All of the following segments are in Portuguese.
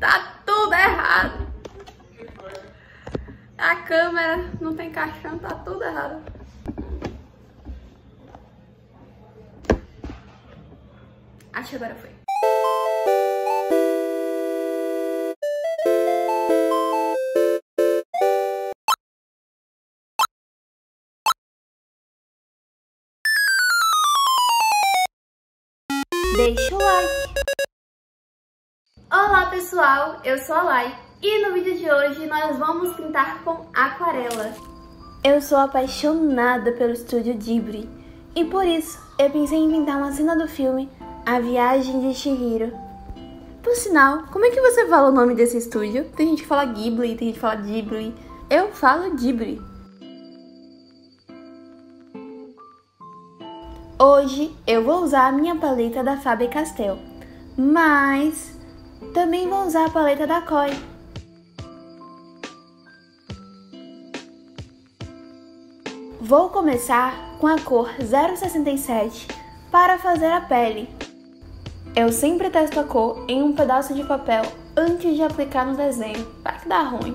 Tá tudo errado. A câmera não tem caixão, tá tudo errado. Acho que agora foi. Deixa o like. Olá pessoal, eu sou a Lai e no vídeo de hoje nós vamos pintar com aquarela. Eu sou apaixonada pelo estúdio Ghibli e por isso eu pensei em pintar uma cena do filme A Viagem de Chihiro. Por sinal, como é que você fala o nome desse estúdio? Tem gente que fala Ghibli, tem gente que fala Ghibli. Eu falo Ghibli. Hoje eu vou usar a minha paleta da Faber-Castell, mas também vou usar a paleta da Koi. Vou começar com a cor 067 para fazer a pele. Eu sempre testo a cor em um pedaço de papel antes de aplicar no desenho, para que dá ruim.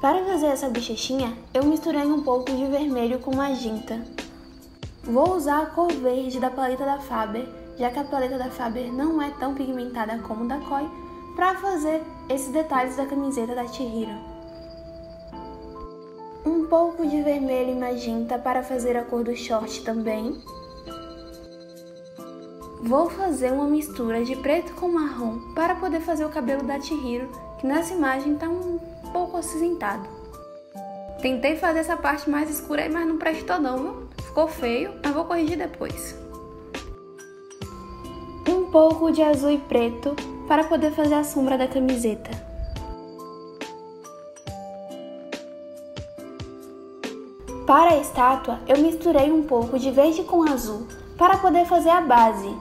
Para fazer essa bochechinha, eu misturei um pouco de vermelho com magenta. Vou usar a cor verde da paleta da Faber, já que a paleta da Faber não é tão pigmentada como da Koi, para fazer esses detalhes da camiseta da Chihiro. Um pouco de vermelho e magenta para fazer a cor do short também. Vou fazer uma mistura de preto com marrom para poder fazer o cabelo da Chihiro, que nessa imagem está um pouco acinzentado. Tentei fazer essa parte mais escura aí, mas não prestou não, viu? Ficou feio, mas vou corrigir depois. Um pouco de azul e preto para poder fazer a sombra da camiseta. Para a estátua, eu misturei um pouco de verde com azul para poder fazer a base.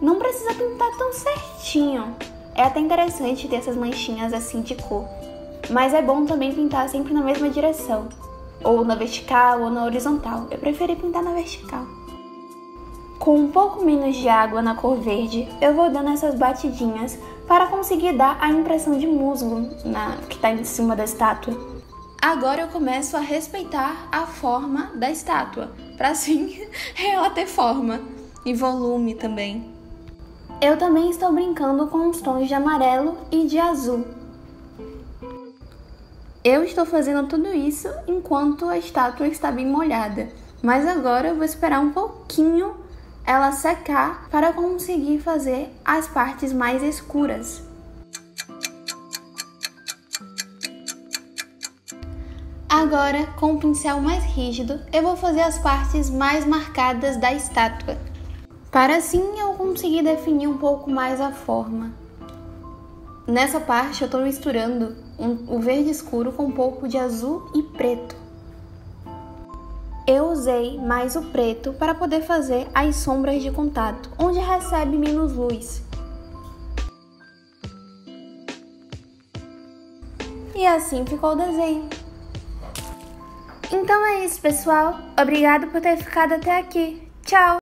Não precisa pintar tão certinho. É até interessante ter essas manchinhas assim de cor. Mas é bom também pintar sempre na mesma direção, ou na vertical ou na horizontal. Eu preferi pintar na vertical. Com um pouco menos de água na cor verde, eu vou dando essas batidinhas para conseguir dar a impressão de musgo que está em cima da estátua. Agora eu começo a respeitar a forma da estátua, para assim ela ter forma e volume também. Eu também estou brincando com os tons de amarelo e de azul. Eu estou fazendo tudo isso enquanto a estátua está bem molhada, mas agora eu vou esperar um pouquinho ela secar para conseguir fazer as partes mais escuras. Agora, com um pincel mais rígido, eu vou fazer as partes mais marcadas da estátua, para assim eu conseguir definir um pouco mais a forma. Nessa parte eu estou misturando o verde escuro com um pouco de azul e preto. Eu usei mais o preto para poder fazer as sombras de contato, onde recebe menos luz. E assim ficou o desenho. Então é isso, pessoal. Obrigado por ter ficado até aqui. Tchau!